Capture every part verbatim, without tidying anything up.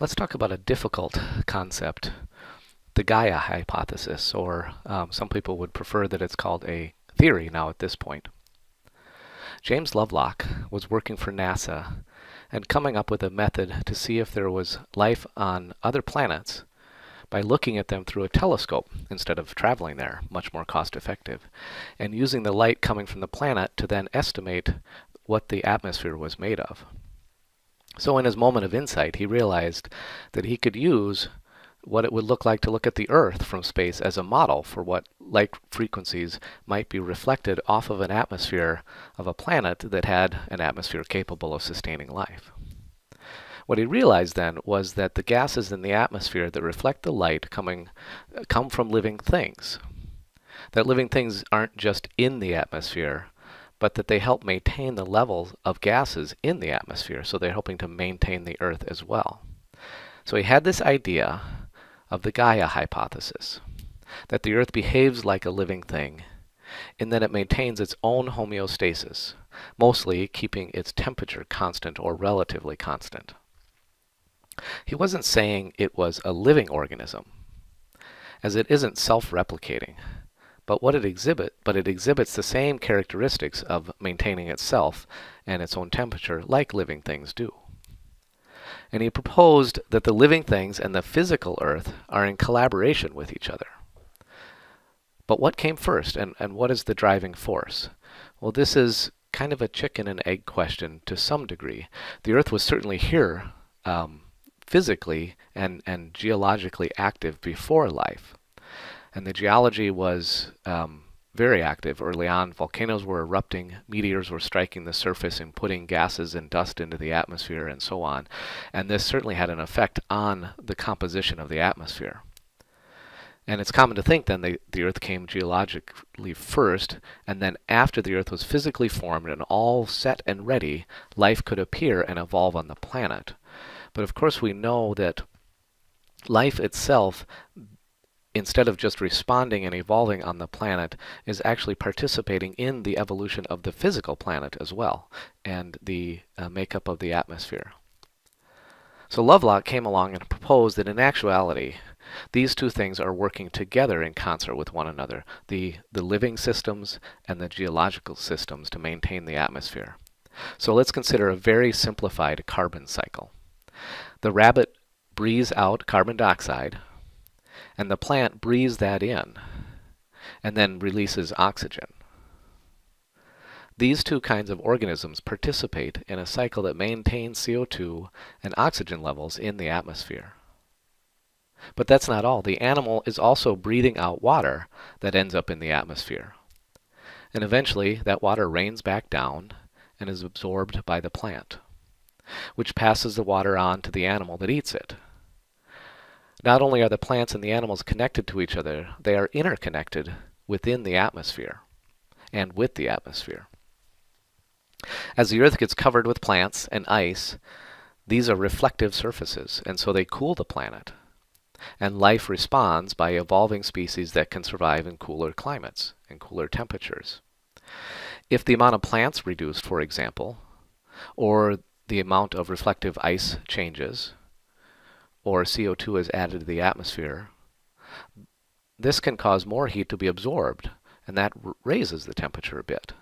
Let's talk about a difficult concept, the Gaia hypothesis, or um, some people would prefer that it's called a theory now at this point. James Lovelock was working for NASA and coming up with a method to see if there was life on other planets by looking at them through a telescope instead of traveling there, much more cost-effective, and using the light coming from the planet to then estimate what the atmosphere was made of. So in his moment of insight, he realized that he could use what it would look like to look at the Earth from space as a model for what light frequencies might be reflected off of an atmosphere of a planet that had an atmosphere capable of sustaining life. What he realized then was that the gases in the atmosphere that reflect the light coming come from living things. That living things aren't just in the atmosphere, but that they help maintain the levels of gases in the atmosphere, so they're helping to maintain the Earth as well. So he had this idea of the Gaia hypothesis, that the Earth behaves like a living thing, and that it maintains its own homeostasis, mostly keeping its temperature constant or relatively constant. He wasn't saying it was a living organism, as it isn't self-replicating, but what it exhibit, but it exhibits the same characteristics of maintaining itself and its own temperature like living things do. And he proposed that the living things and the physical Earth are in collaboration with each other. But what came first, and, and what is the driving force? Well, this is kind of a chicken and egg question to some degree. The Earth was certainly here, um, physically and, and geologically active before life. And the geology was um, very active early on. Volcanoes were erupting, meteors were striking the surface and putting gases and dust into the atmosphere and so on. And this certainly had an effect on the composition of the atmosphere. And it's common to think then the, the Earth came geologically first, and then after the Earth was physically formed and all set and ready, life could appear and evolve on the planet. But of course we know that life itself, instead of just responding and evolving on the planet, is actually participating in the evolution of the physical planet as well, and the uh, makeup of the atmosphere. So Lovelock came along and proposed that in actuality, these two things are working together in concert with one another, the, the living systems and the geological systems to maintain the atmosphere. So let's consider a very simplified carbon cycle. The rabbit breathes out carbon dioxide, and the plant breathes that in and then releases oxygen. These two kinds of organisms participate in a cycle that maintains C O two and oxygen levels in the atmosphere. But that's not all. The animal is also breathing out water that ends up in the atmosphere. And eventually that water rains back down and is absorbed by the plant, which passes the water on to the animal that eats it. Not only are the plants and the animals connected to each other, they are interconnected within the atmosphere and with the atmosphere. As the Earth gets covered with plants and ice, these are reflective surfaces, and so they cool the planet. And life responds by evolving species that can survive in cooler climates and cooler temperatures. If the amount of plants reduced, for example, or the amount of reflective ice changes, or C O two is added to the atmosphere, this can cause more heat to be absorbed, and that raises the temperature a bit,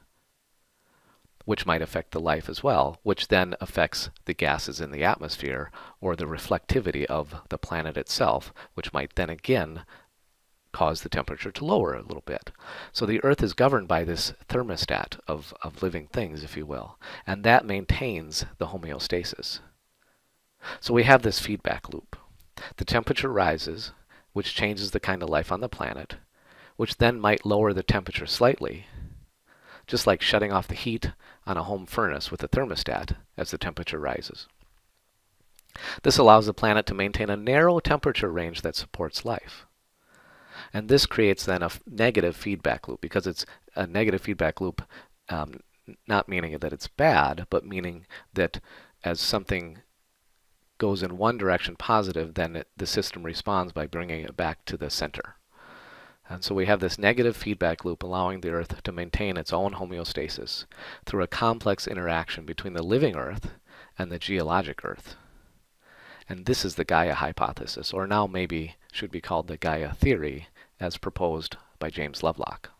which might affect the life as well, which then affects the gases in the atmosphere or the reflectivity of the planet itself, which might then again cause the temperature to lower a little bit. So the Earth is governed by this thermostat of, of living things, if you will, and that maintains the homeostasis. So we have this feedback loop. The temperature rises, which changes the kind of life on the planet, which then might lower the temperature slightly, just like shutting off the heat on a home furnace with a thermostat as the temperature rises. This allows the planet to maintain a narrow temperature range that supports life. And this creates then a negative feedback loop, because it's a negative feedback loop, um, not meaning that it's bad, but meaning that as something goes in one direction positive, then it, the system responds by bringing it back to the center. And so we have this negative feedback loop allowing the Earth to maintain its own homeostasis through a complex interaction between the living Earth and the geologic Earth. And this is the Gaia hypothesis, or now maybe should be called the Gaia theory, as proposed by James Lovelock.